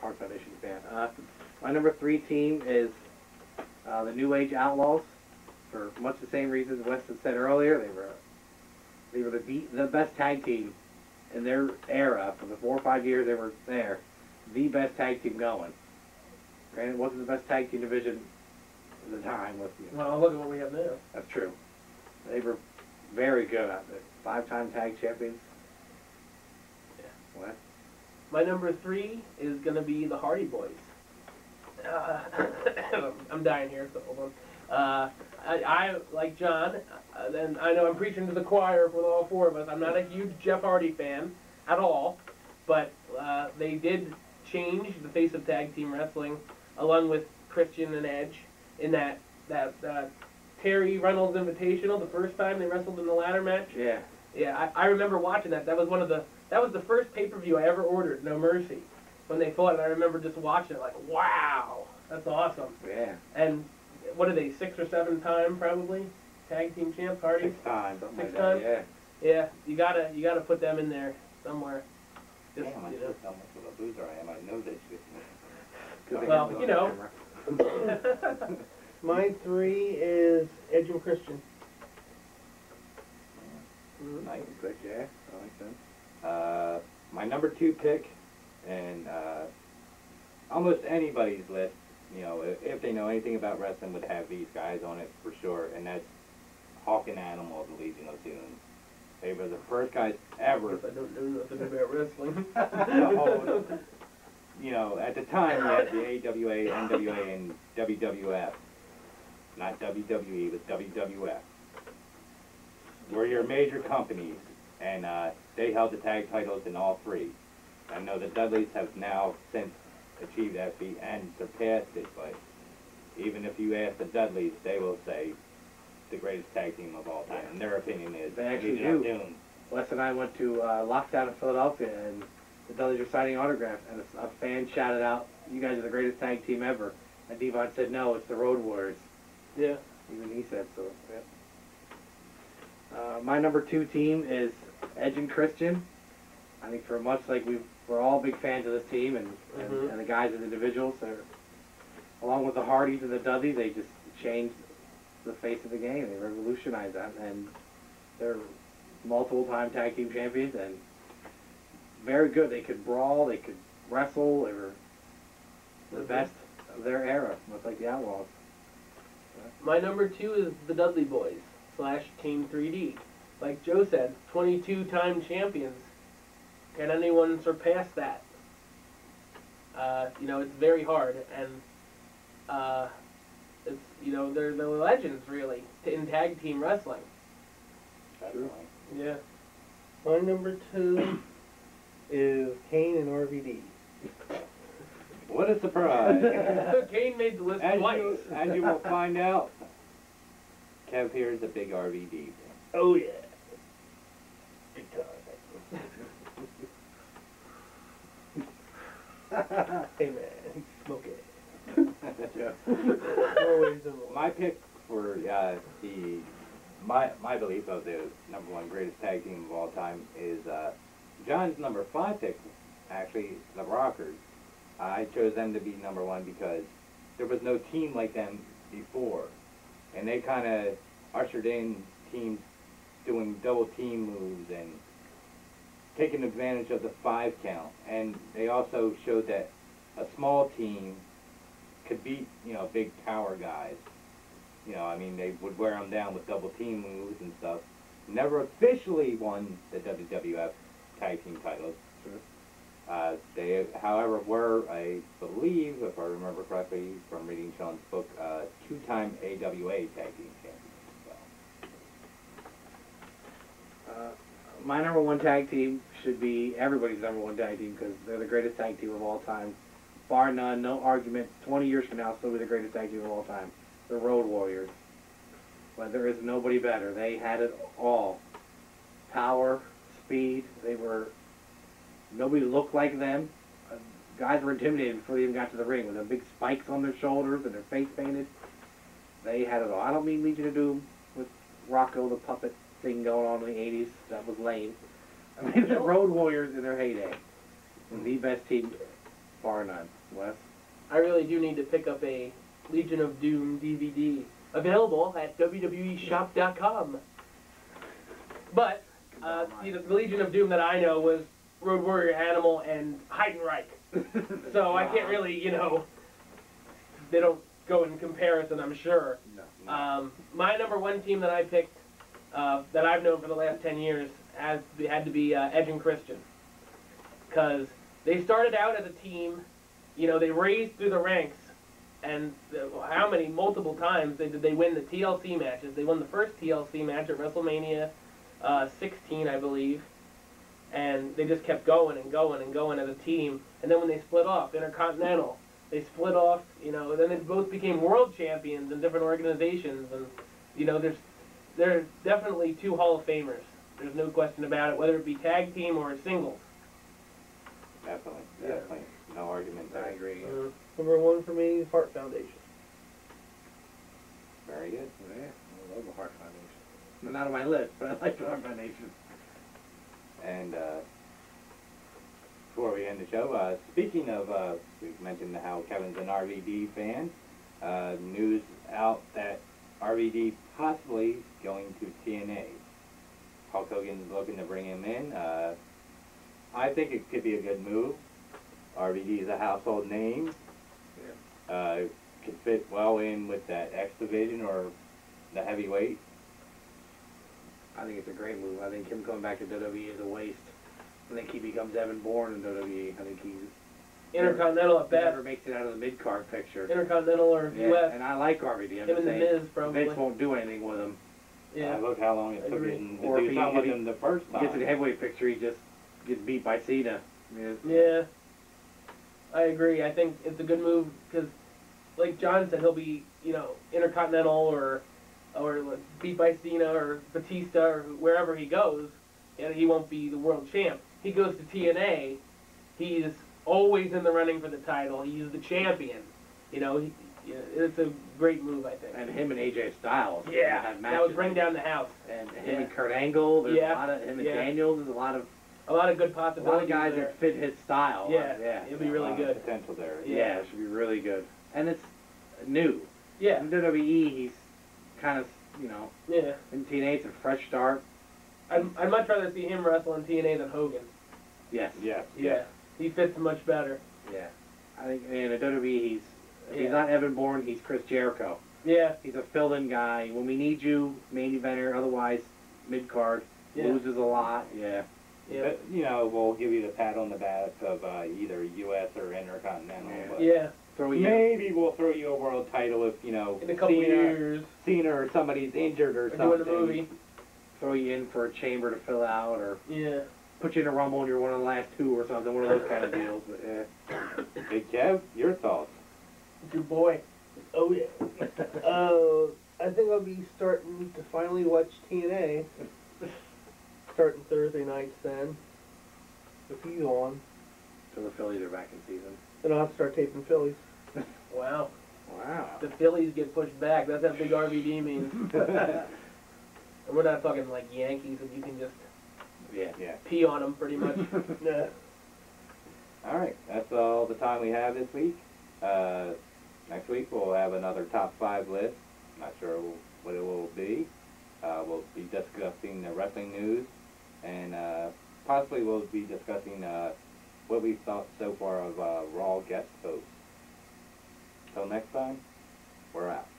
Hart Foundation fan. My number 3 team is the New Age Outlaws, for much the same reasons Weston said earlier. They were the best tag team in their era. For the 4 or 5 years they were there, the best tag team going. Granted, it wasn't the best tag team division at the time. Well, look at what we have now. That's true. They were very good out there. 5-time tag champions. Yeah. What? My number 3 is going to be the Hardy Boys. I'm dying here, so hold on. I like John, and I know I'm preaching to the choir for all 4 of us. I'm not a huge Jeff Hardy fan at all, but they did change the face of tag team wrestling, along with Christian and Edge, in that Terry Reynolds Invitational, the first time they wrestled in the ladder match. Yeah. Yeah, I remember watching that. That was the first pay-per-view I ever ordered, No Mercy, when they fought, and I remember just watching it like, wow, that's awesome. Yeah. And what are they, 6 or 7-time probably tag team champs, Hardy? 6 times. Something like that. Yeah. You gotta put them in there somewhere. Just, damn, you know. How much of a loser I am. I know this. Well, you know. My 3 is Edge and Christian. Nice and quick, yeah. I like them. My number 2 pick, and almost anybody's list, you know, if they know anything about wrestling, would have these guys on it for sure, and that's Hawk and Animal of the Legion of Doom. They were the first guys ever. I don't know nothing about wrestling. You know, at the time, we had the AWA, NWA, and WWF. Not WWE, but WWF. Were your major companies, and they held the tag titles in all 3. I know the Dudleys have now since achieved that feat and surpassed it, but even if you ask the Dudleys, they will say the greatest tag team of all time. And their opinion is they actually do. Wes and I went to Lockdown in Philadelphia, and the Dudleys were signing autographs, and a fan shouted out, "You guys are the greatest tag team ever." And Devon said, "No, it's the Road Warriors." Yeah. Even he said so. Yeah. My number 2 team is Edge and Christian. I think for much like we're all big fans of this team and the guys as individuals. Along with the Hardys and the Dudleys, they just changed the face of the game. They revolutionized that, and they're multiple-time tag team champions and very good. They could brawl, they could wrestle. They were the best of their era, much like the Outlaws. My number 2 is the Dudley Boys. / Team 3D. Like Joe said, 22-time champions. Can anyone surpass that? You know, it's very hard, and it's, you know, they're the legends really in tag team wrestling. Definitely. Yeah. My number 2 is Kane and RVD. What a surprise! Kane made the list twice. And you will find out. Kev here is a big RVD fan. Oh, yeah. Big time. Hey, man. Smoke it. My pick for my belief of the #1 greatest tag team of all time is John's number 5 pick, actually, the Rockers. I chose them to be #1 because there was no team like them before. And they kind of ushered in teams doing double team moves and taking advantage of the 5 count. And they also showed that a small team could beat, you know, big power guys. You know, I mean, they would wear them down with double team moves and stuff. Never officially won the WWF tag team titles. Sure. They, however, were, I believe, if I remember correctly from reading Sean's book, 2-time AWA tag team champions. So. My #1 tag team should be everybody's #1 tag team because they're the greatest tag team of all time. Bar none, no argument. 20 years from now, still be the greatest tag team of all time. The Road Warriors. But there is nobody better. They had it all. Power, speed, they were... Nobody looked like them. Guys were intimidated before they even got to the ring with the big spikes on their shoulders and their face painted. They had it all. I don't mean Legion of Doom with Rocco the puppet thing going on in the 80s. That was lame. I mean, the Road Warriors in their heyday. The best team Bar none. Wes? I really do need to pick up a Legion of Doom DVD available at WWEshop.com. But the Legion of Doom that I know was Road Warrior, Animal, and Heidenreich. So I can't really, you know, they don't go in comparison, I'm sure. No. My number one team that I picked, that I've known for the last 10 years, had to be Edge and Christian. Because they started out as a team, you know, they raised through the ranks, and how many multiple times did they win the TLC matches. They won the first TLC match at WrestleMania 16, I believe. And they just kept going and going and going as a team. And then when they split off, Intercontinental, they split off, you know, and then they both became world champions in different organizations. And, you know, there's definitely two Hall of Famers. There's no question about it, whether it be tag team or singles. Definitely, definitely. Yeah. No argument there. I agree. Number one for me is Hart Foundation. Very good. Yeah, I love the Hart Foundation. Not on my list, but I like the Hart Foundation. And before we end the show, speaking of, we've mentioned how Kevin's an RVD fan, news out that RVD possibly going to TNA. Hulk Hogan's looking to bring him in. I think it could be a good move. RVD is a household name. Yeah. Could fit well in with that X division or the heavyweight. I think it's a great move. I think him coming back to WWE is a waste. I think he becomes Evan Bourne in WWE. I think he's Intercontinental at best. Never makes it out of the mid-card picture. Intercontinental or yeah, US. And I like RVD. Him and the Miz probably. Miz won't do anything with him. Yeah. Look how long it took him to do something with him the first time. Gets in the heavyweight picture, he just gets beat by Cena. Yeah. Yeah. I agree. I think it's a good move because, like John said, he'll be, you know, Intercontinental or beat by Cena or Batista or wherever he goes, and he won't be the world champ. He goes to TNA, he's always in the running for the title. He's the champion. You know, it's a great move, I think. And him and AJ Styles. Yeah, that would bring down the house. And him and Kurt Angle. There's a lot of him and Daniels. There's a lot of good possibilities. A lot of guys there that fit his style. Yeah, yeah. It'd be really good. Potential there. Yeah. Yeah, it should be really good. And it's new. Yeah. In WWE, he's kind of, you know, yeah. In TNA, it's a fresh start. I'd much rather see him wrestle in TNA than Hogan. Yes. Yes. Yeah. Yeah. He fits much better. Yeah. I think in WWE, he's not Evan Bourne, he's Chris Jericho. Yeah. He's a fill-in guy. When we need you, main eventer, otherwise mid-card, loses a lot. Yeah. Yeah. But, you know, we'll give you the pat on the back of either U.S. or Intercontinental. Yeah. But yeah. Maybe we'll throw you a world title if, you know, in a couple years. Cena or somebody's injured or something. Doing a movie. Throw you in for a chamber to fill out or put you in a rumble and you're one of the last two or something. One of those kind of deals. But, yeah. Big Kev, your thoughts? Good boy. Oh, yeah. I think I'll be starting to finally watch TNA. Starting Thursday nights then. With you on. So the Phillies are back in season. Then I'll have to start taping Phillies. Wow. Wow. The Phillies get pushed back. That's how big RVD means. And we're not talking like Yankees and you can just pee on them pretty much. Yeah. All right. That's all the time we have this week. Next week we'll have another top 5 list. Not sure what it will be. We'll be discussing the wrestling news, and possibly we'll be discussing what we've thought so far of Raw guest hosts. Till next time, we're out.